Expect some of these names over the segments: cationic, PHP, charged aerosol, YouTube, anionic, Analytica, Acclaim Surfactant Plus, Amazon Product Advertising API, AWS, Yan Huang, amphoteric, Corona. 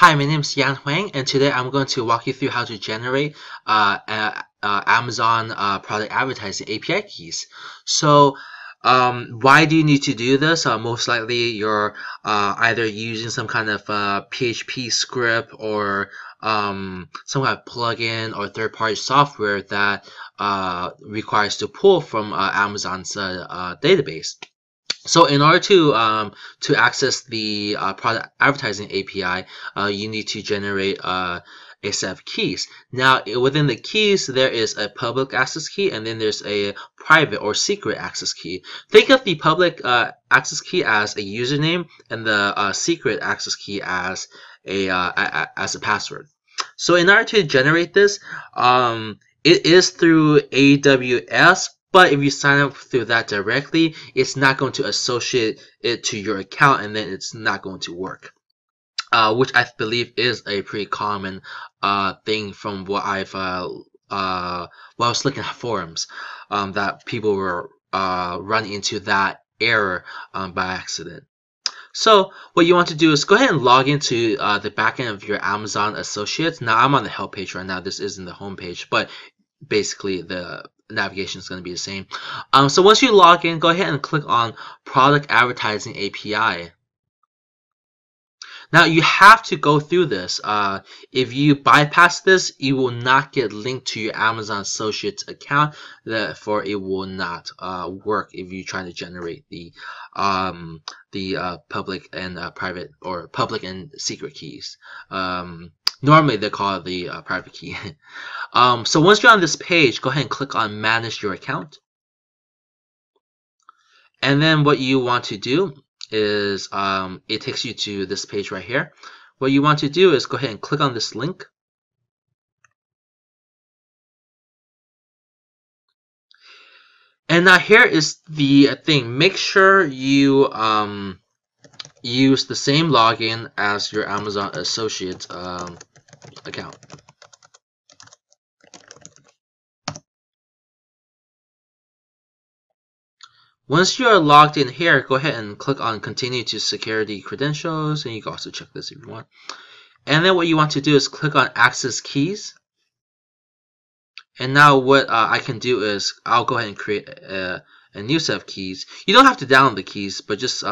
Hi, my name is Yan Huang, and today I'm going to walk you through how to generate Amazon Product Advertising API keys. So why do you need to do this? Most likely you're either using some kind of PHP script or some kind of plugin or third-party software that requires to pull from Amazon's database. So in order to access the product advertising API, you need to generate a set of keys. Now within the keys, there is a public access key and then there's a private or secret access key. Think of the public access key as a username and the secret access key as a password. So in order to generate this, it is through AWS. But if you sign up through that directly, it's not going to associate it to your account, and then it's not going to work, which I believe is a pretty common thing from what I've I was looking at forums, that people were running into that error by accident. So what you want to do is go ahead and log into the backend of your Amazon Associates. Now I'm on the help page right now. This isn't the home page, but basically the navigation is going to be the same. So once you log in, go ahead and click on Product Advertising API. Now you have to go through this. If you bypass this, you will not get linked to your Amazon Associates account. Therefore, it will not work if you try to generate the public and private, or public and secret keys. Normally they call it the private key. So once you're on this page, go ahead and click on Manage Your Account. And then what you want to do is, it takes you to this page right here. What you want to do is go ahead and click on this link. And now here is the thing. Make sure you use the same login as your Amazon Associates account. Once you are logged in here, go ahead and click on Continue to Security Credentials, and you can also check this if you want. And then what you want to do is click on Access Keys. And now what I can do is I'll go ahead and create a new set of keys. You don't have to download the keys, but just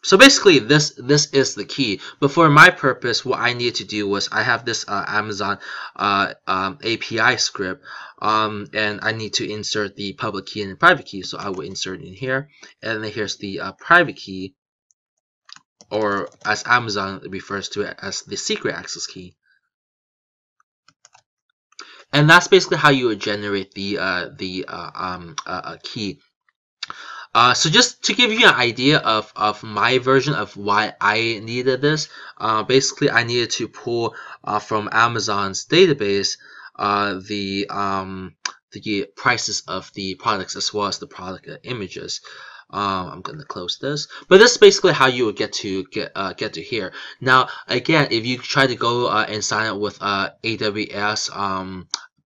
so basically this is the key. But for my purpose, what I needed to do was I have this Amazon API script, and I need to insert the public key and the private key. So I will insert it in here, and then here's the private key, or as Amazon refers to it as the secret access key. And that's basically how you would generate the key. So just to give you an idea of my version of why I needed this, basically I needed to pull from Amazon's database the prices of the products as well as the product images. I'm going to close this, but this is basically how you would get to here. Now again, if you try to go and sign up with AWS,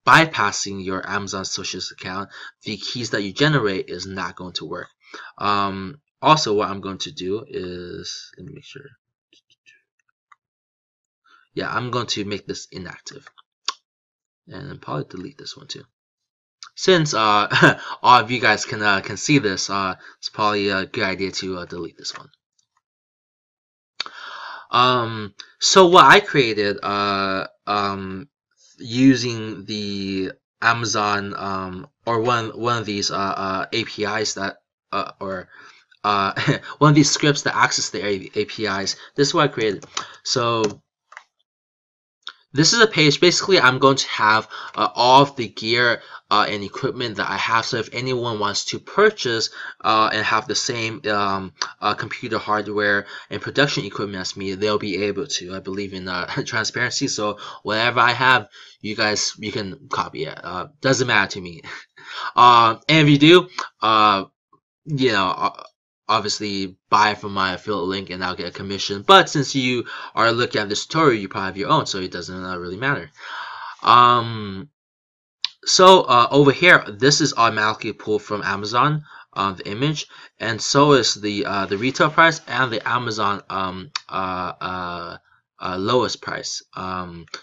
bypassing your Amazon Associates account, the keys that you generate is not going to work. Also, what I'm going to do is, let me make sure. Yeah, I'm going to make this inactive, and probably delete this one too, since all of you guys can see this. It's probably a good idea to delete this one. So what I created using the Amazon or one of these APIs that one of these scripts that access the APIs. This is what I created. So this is a page. Basically, I'm going to have all of the gear and equipment that I have. So if anyone wants to purchase and have the same computer hardware and production equipment as me, they'll be able to. I believe in transparency. So whatever I have, you can copy it. Doesn't matter to me. And if you do, you know, obviously buy from my affiliate link and I'll get a commission, but since you are looking at this tutorial, you probably have your own, so it doesn't really matter. Over here, this is automatically pulled from Amazon. on the image, and so is the retail price and the Amazon lowest price.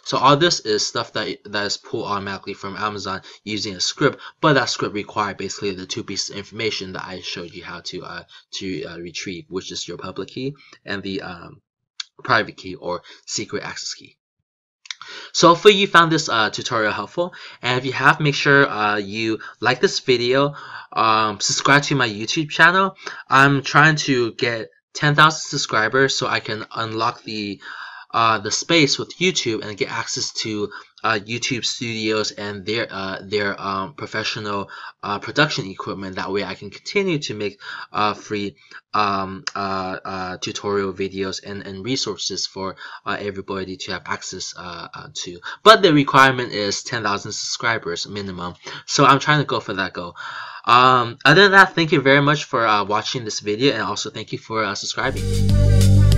So all this is stuff that is pulled automatically from Amazon using a script, but that script required basically the two pieces of information that I showed you how to retrieve, which is your public key and the private key or secret access key. So hopefully you found this tutorial helpful, and if you have, make sure you like this video, subscribe to my YouTube channel. I'm trying to get 10,000 subscribers so I can unlock the space with YouTube and get access to YouTube studios and their professional production equipment. That way I can continue to make free tutorial videos and resources for everybody to have access to. But the requirement is 10,000 subscribers minimum, so I'm trying to go for that goal. Other than that, thank you very much for watching this video, and also thank you for subscribing.